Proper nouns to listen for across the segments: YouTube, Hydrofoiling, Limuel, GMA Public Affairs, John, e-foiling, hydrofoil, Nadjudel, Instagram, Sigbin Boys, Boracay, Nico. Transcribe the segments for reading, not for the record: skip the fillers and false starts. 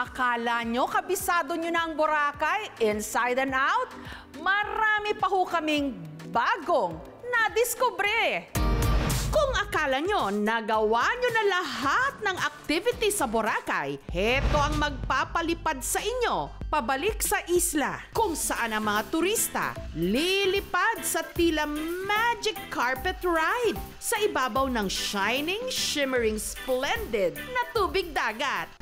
Akala nyo kabisado nyo na ang Boracay, inside and out? Marami pa ho kaming bagong nadiskubre. Kung akala nyo nagawa nyo na lahat ng activity sa Boracay, heto ang magpapalipad sa inyo pabalik sa isla kung saan ang mga turista lilipad sa tila magic carpet ride sa ibabaw ng shining, shimmering, splendid na tubig dagat.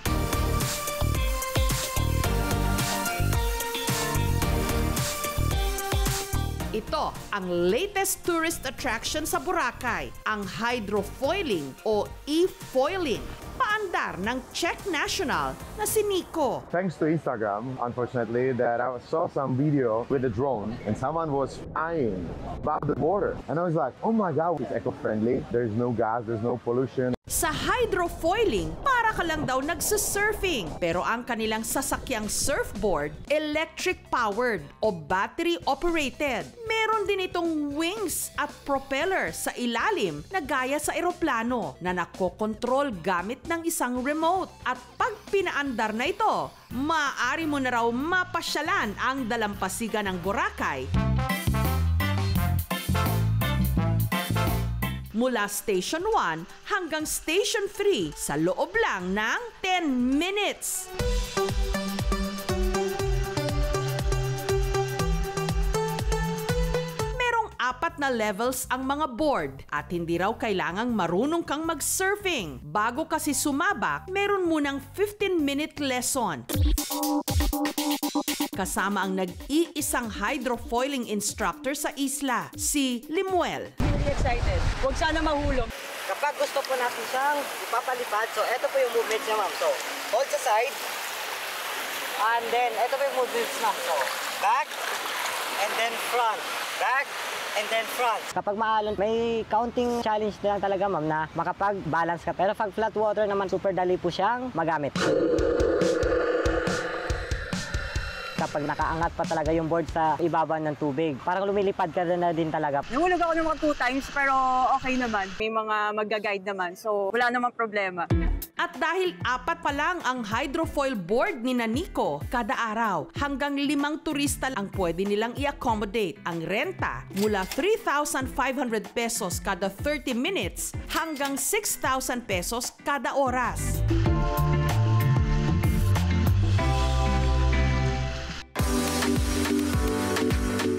Ito ang latest tourist attraction sa Boracay, ang hydrofoiling o e-foiling, paandar ng Czech national na si Nico. Thanks to Instagram, unfortunately, that I saw some video with a drone and someone was flying above the border. And I was like, oh my God, it's eco-friendly. There's no gas, there's no pollution. Sa hydrofoiling, para ka lang daw nagsusurfing. Pero ang kanilang sasakyang surfboard, electric-powered o battery-operated. Meron din itong wings at propeller sa ilalim na gaya sa eroplano na nakokontrol gamit ng isang remote. At pag pinaandar na ito, maaari mo na raw mapasyalan ang dalampasigan ng Boracay. Mula Station 1 hanggang Station 3 sa loob lang ng 10 minutes. Merong 4 na levels ang mga board at hindi raw kailangang marunong kang mag-surfing. Bago kasi sumabak, meron munang 15-minute lesson. Kasama ang nag-iisang hydrofoiling instructor sa isla, si Limuel. Really excited. Huwag sana mahulog. Kapag gusto po natin siyang ipapalipad, so ito po yung movements niya, ma'am. So, hold the side. And then, ito po yung movements, ma'am. So, back. And then front. Back. And then front. Kapag maalon, may counting challenge na lang talaga, ma'am, na makapag-balance ka. Pero pag flat water naman, super dali po siyang magamit. Kapag nakaangat pa talaga yung board sa ibaba ng tubig, parang lumilipad ka na din talaga. Nahulog ako ng mga 2 times pero okay naman. May mga magga-guide naman so wala namang problema. At dahil 4 pa lang ang hydrofoil board ni Nico kada araw, hanggang 5 turista ang pwede nilang i-accommodate. Ang renta mula 3,500 pesos kada 30 minutes hanggang 6,000 pesos kada oras.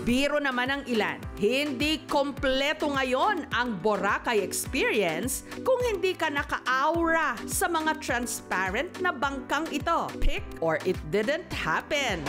Biro naman ang ilan, hindi kompleto ngayon ang Boracay experience kung hindi ka naka-aura sa mga transparent na bangkang ito. Pick or it didn't happen.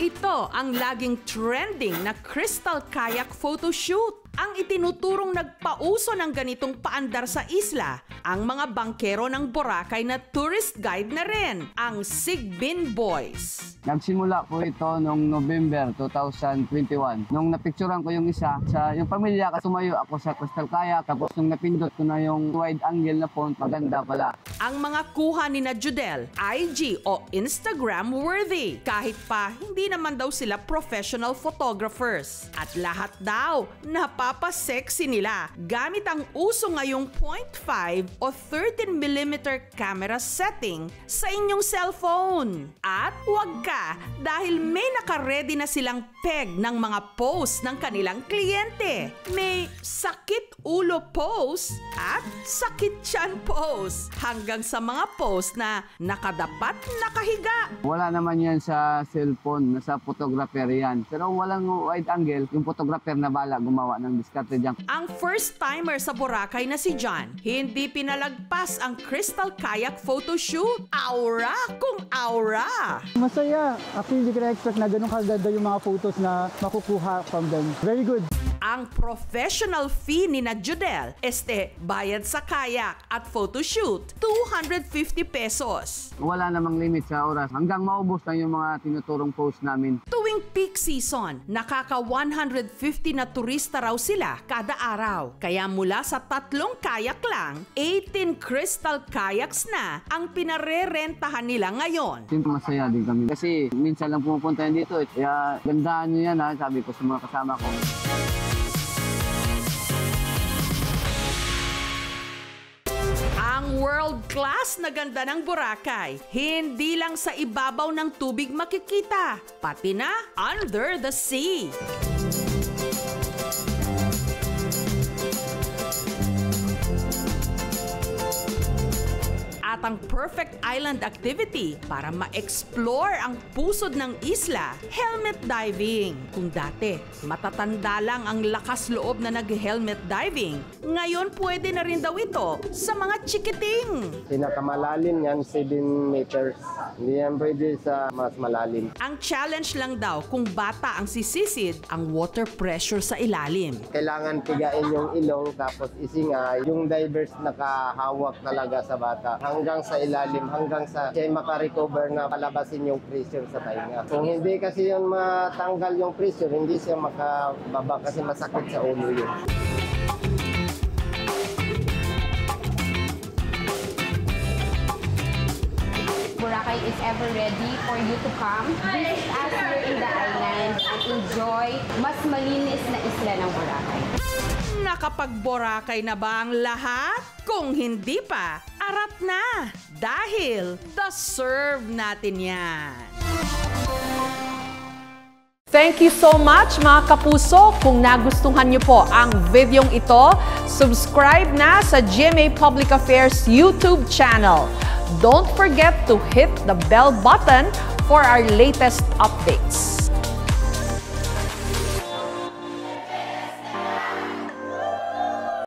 Ito ang laging trending na crystal kayak photoshoot. Ang itinuturong nagpauso ng ganitong paandar sa isla, ang mga bangkero ng Boracay na tourist guide na rin, ang Sigbin Boys. Nagsimula po ito noong November 2021. Nung napicturan ko yung isa, sa yung pamilya, sumayo ako sa crystal kayak, tapos nung napindot ko na yung wide angle na phone, maganda pala. Ang mga kuha ni Nadjudel, IG o Instagram worthy, kahit pa hindi naman daw sila professional photographers. At lahat daw, napapa-sexy nila gamit ang uso ngayong 0.5 o 13mm camera setting sa inyong cellphone. At huwag ka dahil may nakaredy na silang peg ng mga post ng kanilang kliyente. May sakit ulo post at sakit tiyan post hanggang sa mga post na nakadapat nakahiga. Wala naman yan sa cellphone, nasa photographer yan. Pero walang wide angle, yung photographer na bala gumawa ng ang first-timer sa Boracay na si John, hindi pinalagpas ang crystal kayak photoshoot. Aura kung aura! Masaya. Actually, hindi ko na-expect na ganun kaganda yung mga photos na makukuha from them. Very good. Ang professional fee ni Nadjudel, bayad sa kayak at photoshoot, 250 pesos. Wala namang limit sa oras hanggang maubos na yung mga tinuturong post namin. Tuwing peak season, nakaka 150 na turista raw sila kada araw. Kaya mula sa 3 kayak lang, 18 crystal kayaks na ang pinarerentahan nila ngayon. Siyempre masaya din kami kasi minsan lang pumupunta yan dito. Kaya gandaan nyo yan, sabi ko sa mga kasama ko. world-class na ganda ng Boracay. Hindi lang sa ibabaw ng tubig makikita, pati na under the sea. At ang perfect island activity para ma-explore ang pusod ng isla, helmet diving. Kung dati, matatanda lang ang lakas loob na nag-helmet diving, ngayon pwede na rin daw ito sa mga chikiting. Pinakamalalim yan, 7 meters. Hindi yan pwede sa mas malalim. Ang challenge lang daw kung bata ang sisisid, ang water pressure sa ilalim. Kailangan tigain yung ilong tapos isinga. Yung divers nakahawak talaga sa bata. Hanggang sa ilalim, hanggang sa siya makarecover na palabasin yung pressure sa tainga. Kung hindi kasi yun matanggal yung pressure, hindi siya makababa kasi masakit sa ulo yun. Boracay is ever ready for you to come. Visit us here in the island and enjoy mas malinis na isla ng Boracay. Nakapag-Boracay na ba ang lahat? Kung hindi pa, arat na! Dahil deserve natin yan! Thank you so much mga kapuso! Kung nagustuhan niyo po ang videong ito, subscribe na sa GMA Public Affairs YouTube channel. Don't forget to hit the bell button for our latest updates.